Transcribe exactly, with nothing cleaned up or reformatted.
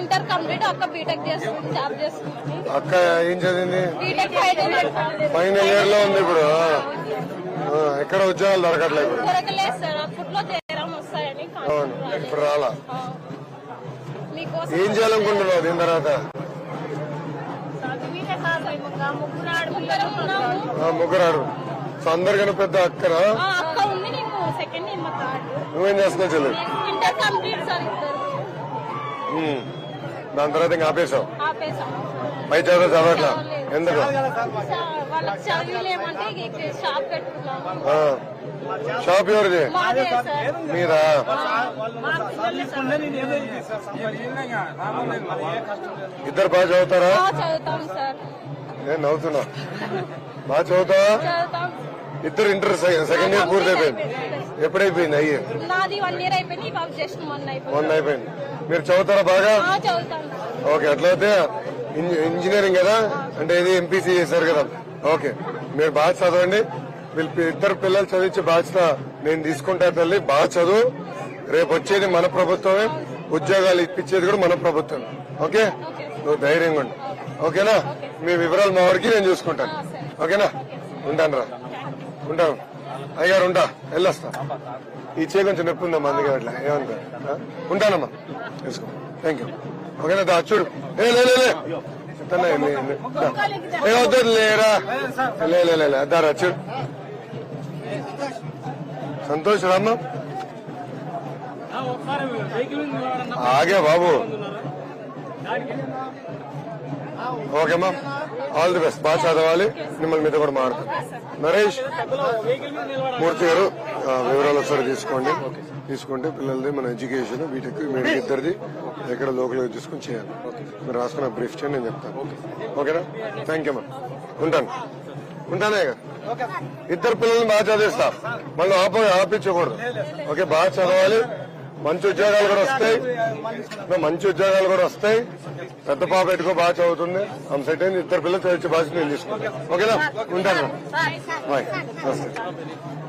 inter complete అక్క BTech చేస్తుంది job చేస్తుంది అక్క ఏం చదివింది బీటెక్ ఫైనల్ ఇయర్ లో ఉంది ఇప్పుడు ఎక్కడ ఉద్యోగాలు దొరకట్లేదు దొరకలేదు సార్ అప్పట్లో చేరాం వస్తాయని ఇప్పుడు రాలా ఏం చేయాలనుకుంటున్నావు దీని తర్వాత ముగ్గురాడు సో అందరికన్నా పెద్ద అక్కరా అక్క ఉంది నీకు సెకండ్ ఇయర్ మా థర్డ్ నువ్వేం చేస్తున్నావు చెల్లి ఇంటర్ కంప్లీట్ సార్ దాని తర్వాత ఇంకా ఆపేసావు పై చదువు చదవట్లా ఎందుకు షాప్ ఎవరిది మీరా ఇద్దరు బాగా చదువుతారా నేను నవ్వుతున్నా బాగా చదువుతావా ఇద్దరు ఇంటర్ సెకండ్ ఇయర్ పూర్తి అయిపోయింది ఎప్పుడైపోయింది అయ్యే మొన్న అయిపోయింది మీరు చదువుతారా బాగా ఓకే అట్లయితే ఇంజనీరింగ్ కదా అంటే ఇది ఎంపీసీ చేశారు కదా ఓకే మీరు బాగా చదవండి ఇద్దరు పిల్లలు చదివించే బాధ్యత నేను తీసుకుంటా తల్లి బాగా చదువు రేపు వచ్చేది మన ప్రభుత్వమే ఉద్యోగాలు ఇప్పించేది కూడా మన ప్రభుత్వం ఓకే నువ్వు ధైర్యంగా ఉండు ఓకేనా మీ వివరాలు మా వారికి నేను చూసుకుంటాను ఓకేనా ఉంటాను రా ఉంటాను అయ్యారు ఉంటా వెళ్ళొస్తా ఈ చే కొంచెం నొప్పి ఉందమ్మా అందుకే అట్లా ఏమంటా ఉంటానమ్మా తెలుసుకో థ్యాంక్ యూ ఓకేనా దా చూడు ఏ లేవద్దు లేరా లే అద్దారా చూడు సంతోష్ రామ్మా ఆగే బాబు ఓకేమ్మా ఆల్ ది బెస్ట్ బాగా చదవాలి మిమ్మల్ని మీతో కూడా మాట్లాడతాను నరేష్ మూర్తి గారు వివరాలు ఒకసారి తీసుకోండి తీసుకుంటే పిల్లలది మన ఎడ్యుకేషన్ బీటెక్ మీడియా ఇద్దరిది ఎక్కడ లోకల్గా తీసుకుని చేయాలి మీరు రాసుకున్న బ్రీఫ్ చేయండి నేను చెప్తాను ఓకేనా థ్యాంక్ యూ అమ్మా ఉంటాను ఉంటానే ఇద్దరు పిల్లల్ని బాగా చదివిస్తా మళ్ళీ ఆప ఆపించకూడదు ఓకే బాగా చదవాలి మంచి ఉద్యోగాలు కూడా వస్తాయి మంచి ఉద్యోగాలు కూడా వస్తాయి పెద్ద పాప ఎటుకో బాగా చదువుతుంది అంశైతే ఇద్దరు పిల్లలు చదివించే బాధ్యత నేను తీసుకుంటాను ఓకేనా ఉంటాను బాయ్ నమస్తే